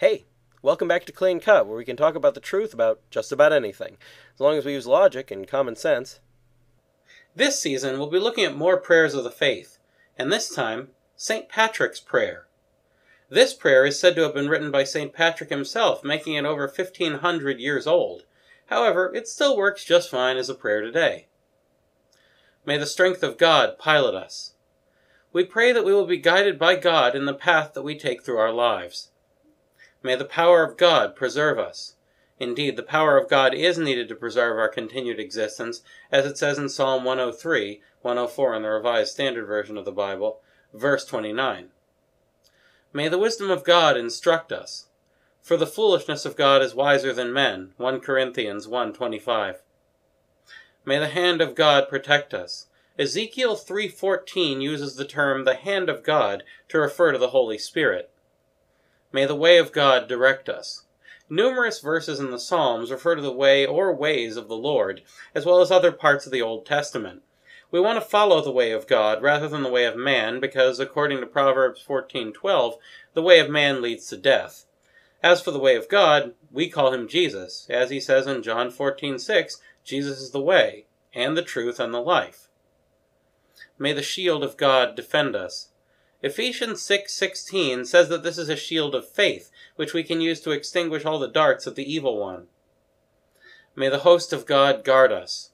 Hey, welcome back to Clean Cut, where we can talk about the truth about just about anything, as long as we use logic and common sense. This season, we'll be looking at more prayers of the faith, and this time, Saint Patrick's Prayer. This prayer is said to have been written by Saint Patrick himself, making it over 1,500 years old. However, it still works just fine as a prayer today. May the strength of God pilot us. We pray that we will be guided by God in the path that we take through our lives. May the power of God preserve us. Indeed, the power of God is needed to preserve our continued existence, as it says in Psalm 103, 104 in the Revised Standard Version of the Bible, verse 29. May the wisdom of God instruct us, for the foolishness of God is wiser than men, 1 Corinthians 1:25. May the hand of God protect us. Ezekiel 3:14 uses the term the hand of God to refer to the Holy Spirit. May the way of God direct us. Numerous verses in the Psalms refer to the way or ways of the Lord, as well as other parts of the Old Testament. We want to follow the way of God rather than the way of man, because according to Proverbs 14:12, the way of man leads to death. As for the way of God, we call him Jesus. As he says in John 14:6, Jesus is the way, and the truth, and the life. May the shield of God defend us. Ephesians 6:16 says that this is a shield of faith, which we can use to extinguish all the darts of the evil one. May the host of God guard us.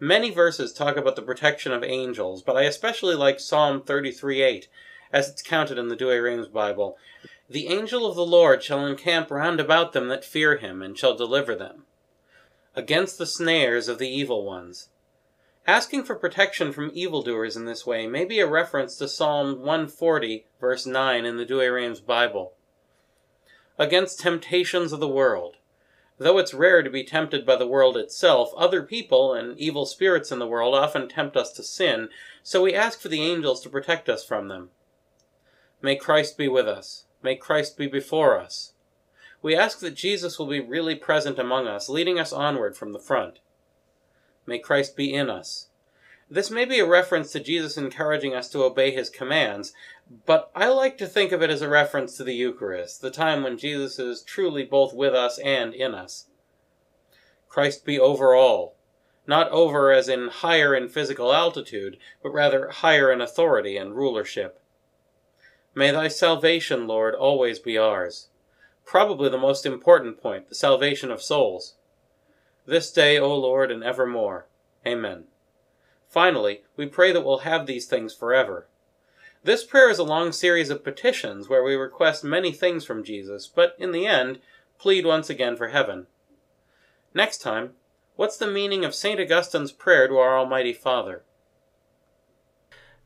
Many verses talk about the protection of angels, but I especially like Psalm 33:8, as it's counted in the Douay-Rheims Bible. The angel of the Lord shall encamp round about them that fear him, and shall deliver them against the snares of the evil ones. Asking for protection from evildoers in this way may be a reference to Psalm 140, verse 9 in the Douay-Rheims Bible. Against temptations of the world. Though it's rare to be tempted by the world itself, other people and evil spirits in the world often tempt us to sin, so we ask for the angels to protect us from them. May Christ be with us. May Christ be before us. We ask that Jesus will be really present among us, leading us onward from the front. May Christ be in us. This may be a reference to Jesus encouraging us to obey his commands, but I like to think of it as a reference to the Eucharist, the time when Jesus is truly both with us and in us. Christ be over all, not over as in higher in physical altitude, but rather higher in authority and rulership. May thy salvation, Lord, always be ours. Probably the most important point, the salvation of souls. This day, O Lord, and evermore. Amen. Finally, we pray that we'll have these things forever. This prayer is a long series of petitions where we request many things from Jesus, but in the end, plead once again for heaven. Next time, what's the meaning of St. Augustine's prayer to our Almighty Father?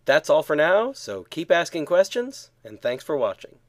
That's all for now, so keep asking questions, and thanks for watching.